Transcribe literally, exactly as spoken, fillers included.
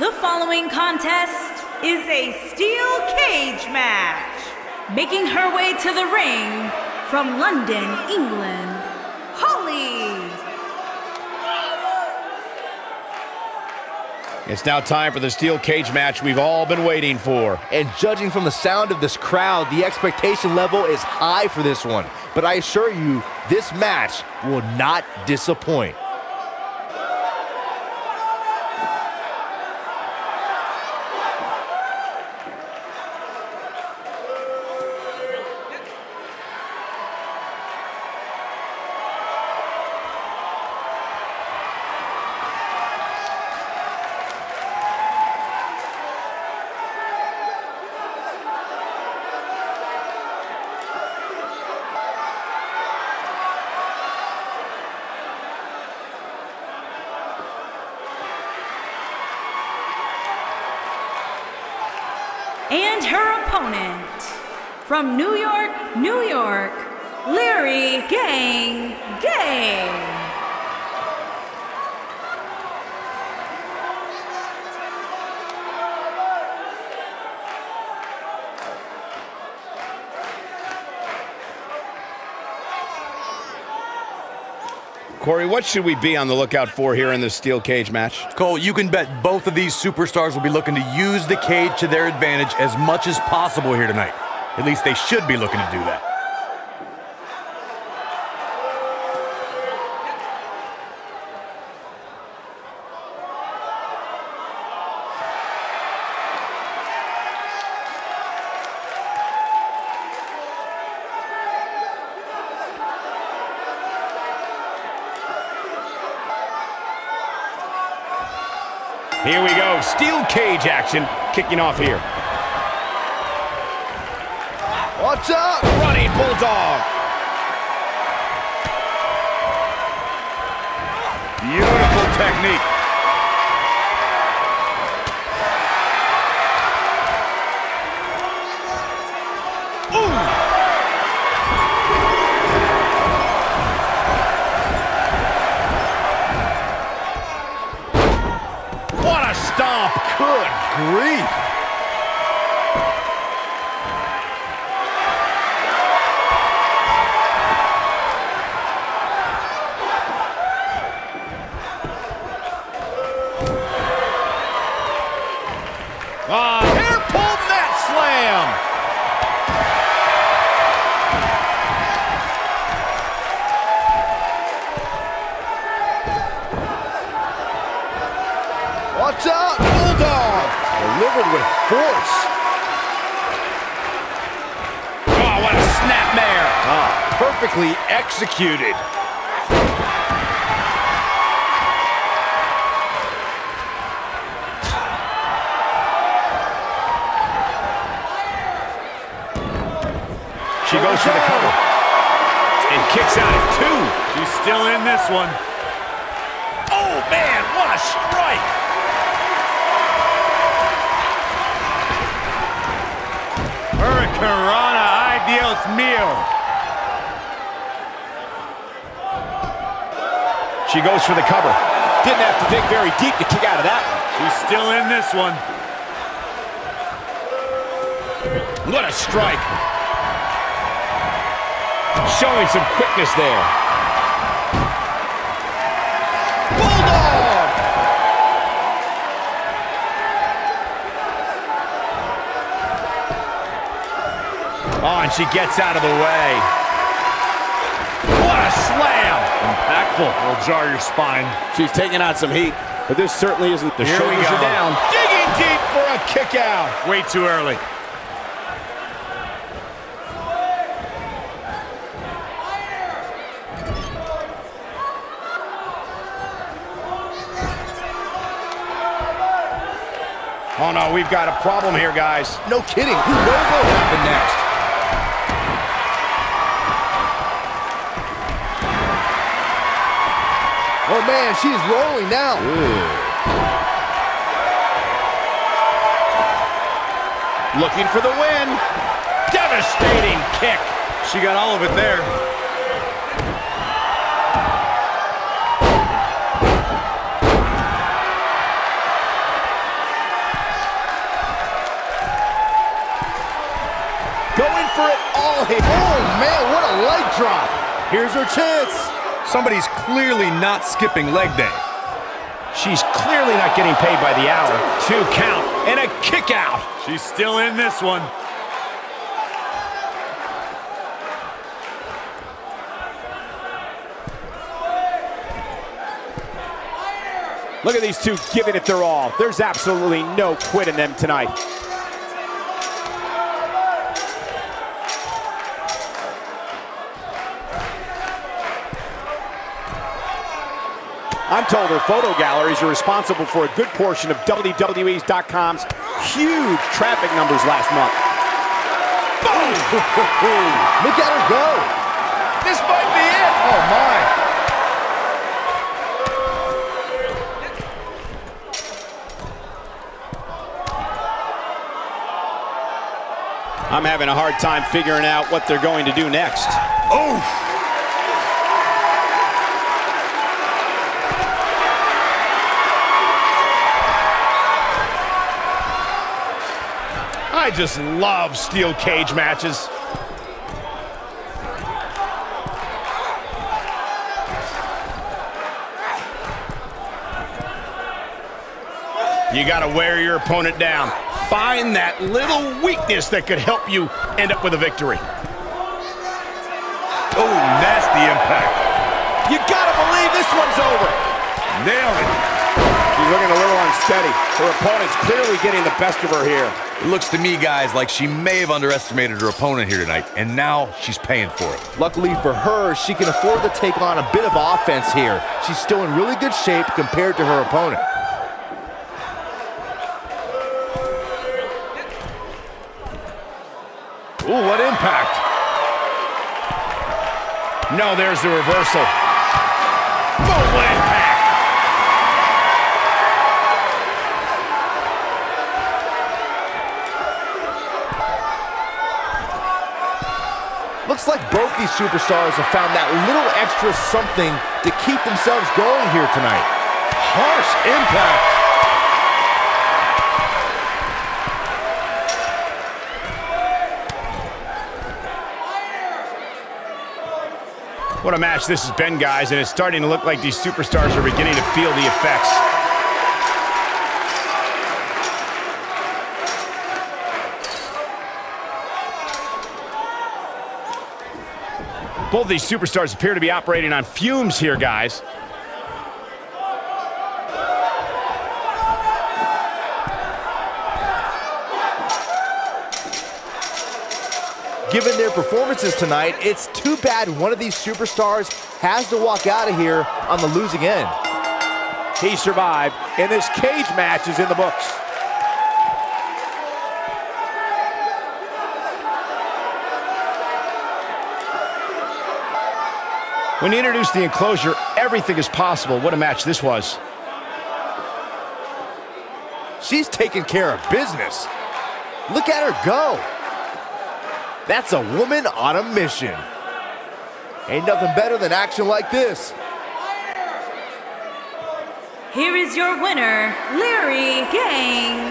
The following contest is a steel cage match. Making her way to the ring from London, England, Holley. It's now time for the steel cage match we've all been waiting for. And judging from the sound of this crowd, the expectation level is high for this one. But I assure you, this match will not disappoint. And her opponent, from New York, New York, Lady Gaga. Corey, what should we be on the lookout for here in this steel cage match? Cole, you can bet both of these superstars will be looking to use the cage to their advantage as much as possible here tonight. At least they should be looking to do that. Here we go, steel cage action kicking off here. What's up? Running bulldog. Beautiful technique. Stomp, good grief. Ah, hair pulled net slam. What's up? Bulldog! Delivered with force. Oh, what a snapmare! Oh, perfectly executed. She goes for the cover. And kicks out at two. She's still in this one. Oh, man, what a strike! Hurricane Ideals Meal. She goes for the cover. Didn't have to dig very deep to kick out of that one. She's still in this one. What a strike. Showing some quickness there. Bulldog! Oh, and she gets out of the way. What a slam! Impactful. It'll jar your spine. She's taking out some heat, but this certainly isn't. The Here shoulders are down. Digging deep for a kick out. Way too early. Oh no, we've got a problem here, guys. No kidding. Who knows what'll happen next? Oh, man, she's rolling now. Ooh. Looking for the win. Devastating kick. She got all of it there. for it all here. Oh, man, what a leg drop. Here's her chance. Somebody's clearly not skipping leg day. She's clearly not getting paid by the hour. Two count and a kick out. She's still in this one. Look at these two giving it their all. There's absolutely no quit in them tonight. I'm told her photo galleries are responsible for a good portion of W W E dot com's huge traffic numbers last month. Boom! Look at her go. This might be it. Oh, my. I'm having a hard time figuring out what they're going to do next. Oh! I just love steel cage matches. You gotta wear your opponent down. Find that little weakness that could help you end up with a victory. Oh, nasty impact. You gotta believe this one's over. Nailed it. She's looking a little unsteady. Her opponent's clearly getting the best of her here. It looks to me, guys, like she may have underestimated her opponent here tonight, and now she's paying for it. Luckily for her, she can afford to take on a bit of offense here. She's still in really good shape compared to her opponent. Ooh, what impact. No, there's the reversal. Boom, what impact. Looks like both these superstars have found that little extra something to keep themselves going here tonight. Harsh impact. What a match this has been, guys, and it's starting to look like these superstars are beginning to feel the effects. Both these superstars appear to be operating on fumes here, guys. Given their performances tonight, it's too bad one of these superstars has to walk out of here on the losing end. He survived, and this cage match is in the books. When you introduce the enclosure, everything is possible. What a match this was. She's taking care of business. Look at her go. That's a woman on a mission. Ain't nothing better than action like this. Here is your winner, Lady Gaga.